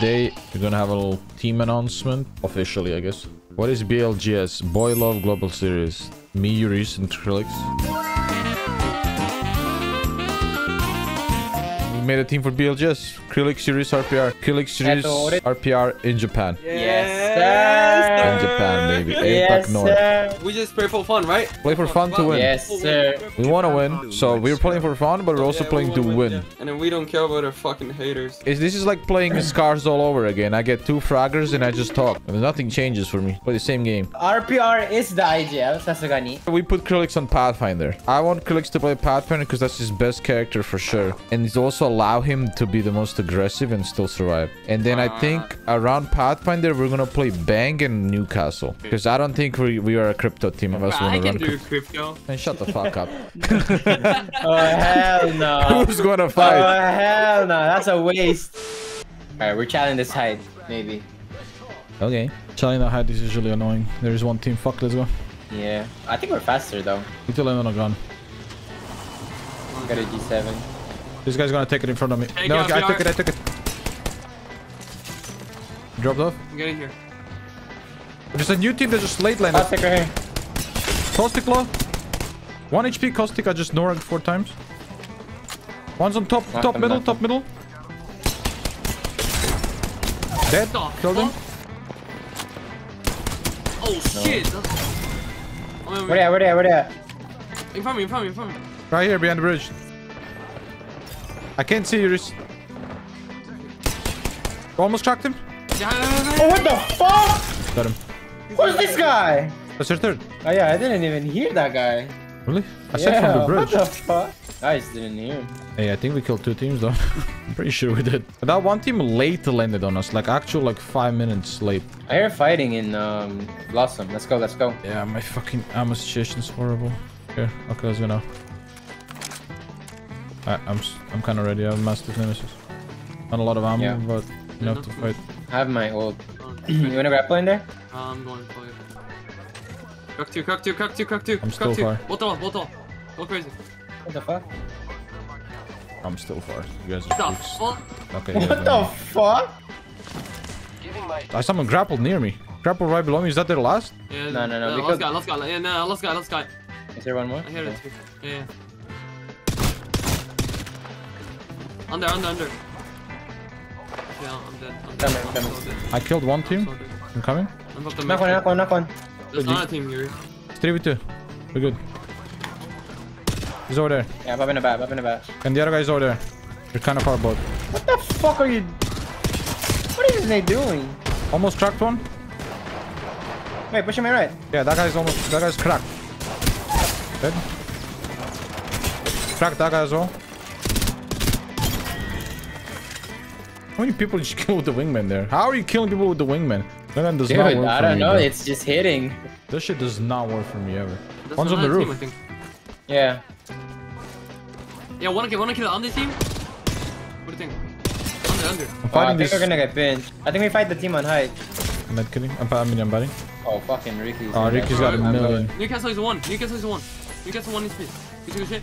Today we're gonna have a little team announcement, officially, I guess. What is BLGS? Boy Love Global Series. Mirage and Krillix. We made a team for BLGS. Krillix Series RPR. Krillix Series RPR in Japan. Yes, in Japan, baby. Yes, APAC North. We just play for fun, right? Play for fun to win. Yes, sir. We want to win, so we're playing for fun, but we're also playing to win. Yeah. And then we don't care about our fucking haters. This is like playing Scarz all over again. I get two fraggers and I just talk. I mean, nothing changes for me. Play the same game. RPR is the idea. We put Krillix on Pathfinder. I want Krillix to play Pathfinder because that's his best character for sure. And it's also allow him to be the most aggressive and still survive. And then I think around Pathfinder, we're going to play Bang and Newcastle, because I don't think we are a crypto team. Of us I can do crypto. And shut the fuck up. Oh hell no. Who's gonna fight? Oh hell no, that's a waste. Alright, we're challenging this height, maybe. Okay. Challenging the height is usually annoying. There is one team. Fuck, let's go. Yeah. I think we're faster though. We still land on a gun. Got a G7. This guy's gonna take it in front of me. Take no, okay, I took it. Dropped off. I'm getting here. There's a new team that just late landed. Caustic right here. Caustic low. 1 HP Caustic, I just Norag 4 times. One's on top, top middle. Dead. Killed him. Oh shit. No. Where they at? In front of me. Right here, behind the bridge. I can't see you, Riz. Almost cracked him. Oh, what the fuck? Got him. Who's this guy? That's your third. Oh yeah, I didn't even hear that guy. Really? I said from the bridge. What the fuck? Guys didn't hear him. Hey, I think we killed two teams though. I'm pretty sure we did. That one team late landed on us, like actual like 5 minutes late. I hear fighting in Blossom. Let's go. Yeah, my fucking ammo situation is horrible. Here, okay, let's go now. I'm kind of ready. I have massive Nemesis. Not a lot of ammo, but enough to fight. I have my ult. You wanna grapple in there? I'm going for it. Cock two. I'm still far. Bolt all. Go crazy. What the fuck? I'm still far. You guys are freaks. Okay, what the fuck? Someone grappled near me. Grapple right below me. Is that their last? Yeah, no. Last guy. Yeah, no, last guy. Is there one more? I hear it too. Yeah. Under. Yeah, I'm dead. I killed one team. I'm coming. Knock one. There's another team here. It's 3v2. We're good. He's over there. Yeah, I'm in the back. And the other guy's over there. You're kind of far both. What the fuck are you... What is they doing? Almost cracked one. Wait, pushing me right. Yeah, that guy's cracked. Dead. Cracked that guy as well. How many people did you kill with the wingman there? How are you killing people with the wingman? That does not work for me. I don't know. It's just hitting. This shit does not work for me ever. One's on the roof. Team, I think. Yeah. Yeah, wanna kill the under team? What do you think? Under. I'm fighting I think we're gonna get pinned. I think we fight the team on height. I'm not kidding. I'm fighting. Oh, fucking Ricky's. Oh, Ricky's got a million. Newcastle is one. Newcastle one HP. You took a shit.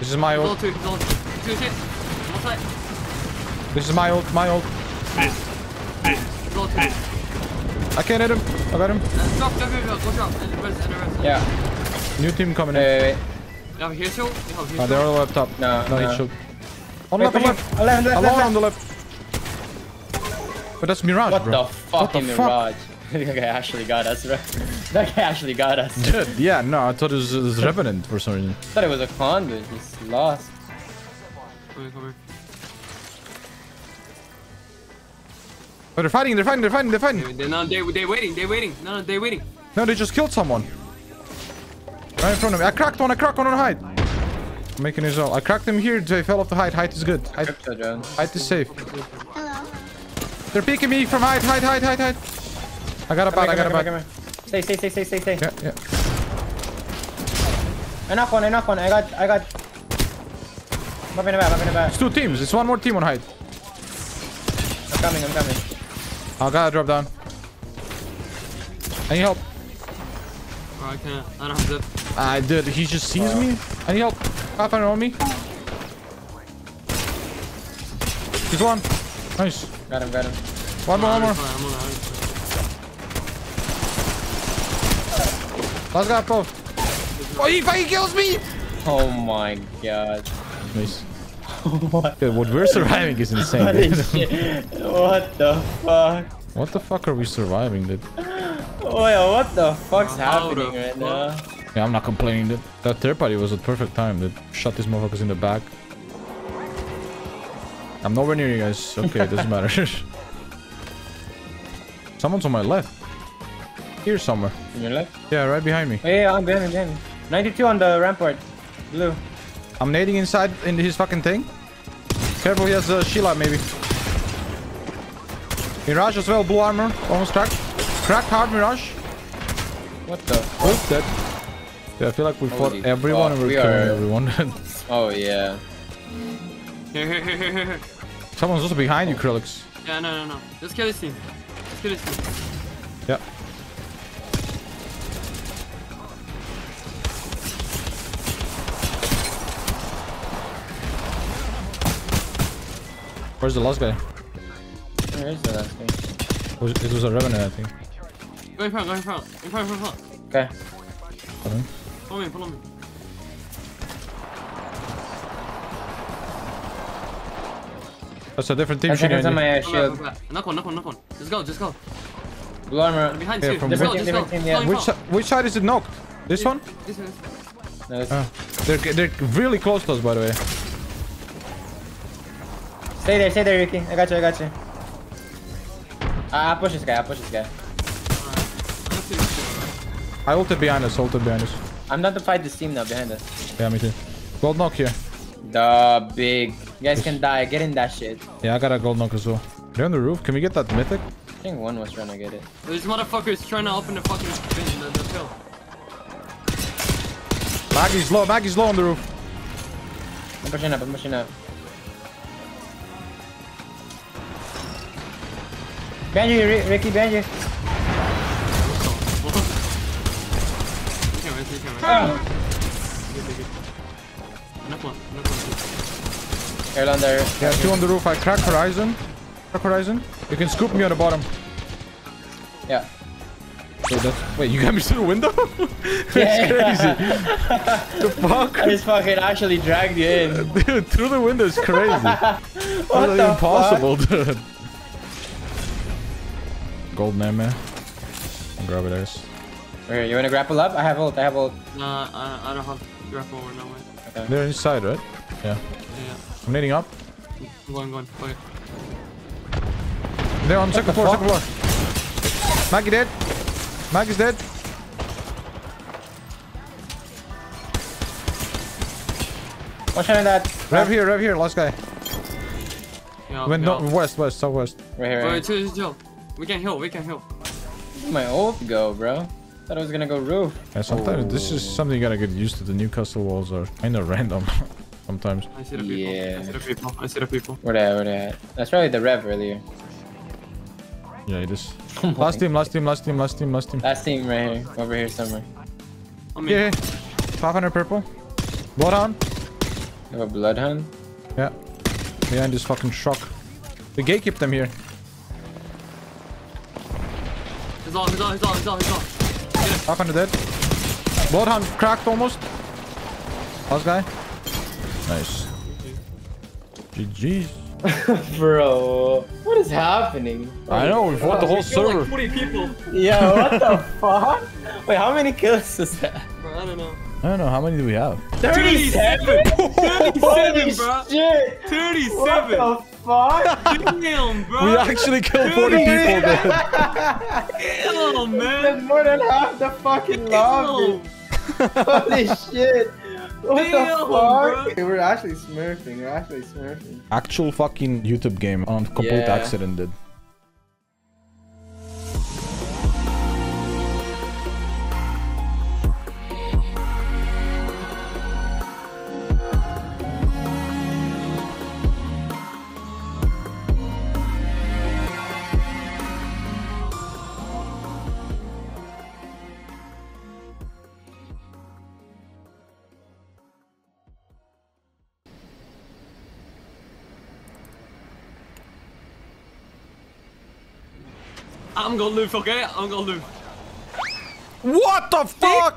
This is my ult. This is my ult. I can't hit him. I got him. Drop. Yeah. New team coming in. Yeah, here's you. They're all up top. No, he's shook. On left. On the left. But that's Mirage, what bro. What the fuck? Mirage. That guy actually got us, bro. Dude, yeah, no, I thought it was Revenant for some reason. I thought it was a conduit. He's lost. Come here. Oh, they're fighting. They're waiting. No, they're waiting. No, they just killed someone. Right in front of me. I cracked one on height. I'm making his own. I cracked him here. They fell off the height. Height is good. Height is safe. Hello. They're peeking me from height. I got a bat. Stay. Yeah. Enough one. I got. I'm in a bat. It's two teams. It's one more team on height. I'm coming. I gotta drop down. I need help. Oh, I can't. I don't have zip. Dude, he just sees me. I need help. Pathfinder on me. He's one. Nice. Got him, got him. One more. Let's go, bro. Oh, he fucking kills me! Oh my god. Nice. What? Dude, what we're surviving is insane. What the fuck? What the fuck are we surviving, dude? Oh yeah, what the fuck's happening right now? Yeah, I'm not complaining, dude. That third party was a perfect time, dude. Shot these motherfuckers in the back. I'm nowhere near you guys. Okay, it doesn't matter. Someone's on my left. Here somewhere. On your left? Yeah, right behind me. Oh, yeah, I'm behind him. 92 on the rampart. Blue. I'm nading inside into his fucking thing. Careful, he has Sheila maybe. Mirage as well, blue armor. Almost cracked. Cracked hard, Mirage. What the fuck? Oops, dead. Yeah, I feel like we fought everyone and we're killing everyone. Oh, yeah. Here. Someone's also behind you, Krillix. Yeah, no. Let's kill this team. Yeah. Where's the last guy? Where is the last guy? It was a Revenant, I think. Go in front. Okay. Follow me. That's a different team. Knock one. Just go. Blue armor. Behind you. Just go. Which side is it knocked? This one? This one. No, they're really close to us, by the way. Stay there, Ricky. I got you. I'll push this guy. I ulted behind us. I'm not to fight this team now, behind us. Yeah, me too. Gold knock here. The big. You guys can die. Get in that shit. Yeah, I got a gold knock as well. They're on the roof. Can we get that mythic? I think one was trying to get it. This motherfucker is trying to open the fucking bin. The hill. Maggie's low on the roof. I'm pushing up. Ricky, Benji. One. On there. Yeah, two on the roof. I cracked Horizon. You can scoop me on the bottom. Yeah. Wait, you got me through the window? It's crazy. The fuck? I just fucking actually dragged you in. Dude, through the window is crazy. What the impossible, fuck? Dude. Gold man, I'll grab it, guys. Wait, you wanna grapple up? I have ult. No, I don't have grapple or no way. Okay. They're inside, right? Yeah. I'm leading up. I'm going. Okay. They're on second floor. Maggie's dead. What's happening that? Rev here, last guy. Yeah, went west, southwest. Right here. Chill. We can heal. Where'd my ult go, bro? Thought I was gonna go roof. Yeah, sometimes this is something you gotta get used to. The Newcastle walls are kinda random. Sometimes. I see the people. Where they at? That's probably the rev earlier. Yeah, it is. last team. Last team right here. Over here somewhere. Yeah. 500 purple. Bloodhound. You have a Bloodhound? Yeah. Behind this fucking shock. The gate kept them here. He's off. 500 dead. Bloodhound cracked almost. Last guy. Nice. GG's. Bro, what is happening? I know, we fought the whole server. Like 40 people. Yeah, what the fuck? Wait, how many kills is that? Bro, I don't know, how many do we have? 37? 37, bro. Shit. 37. What the fuck? Damn, bro. We actually killed 40 people, dude. Damn, man. That's more than half the fucking lobby. Holy shit. What the fuck? Bro. We're actually smurfing. Actual fucking YouTube game on complete accident, dude. I'm gonna lose, okay? I'm gonna lose. What the fuck?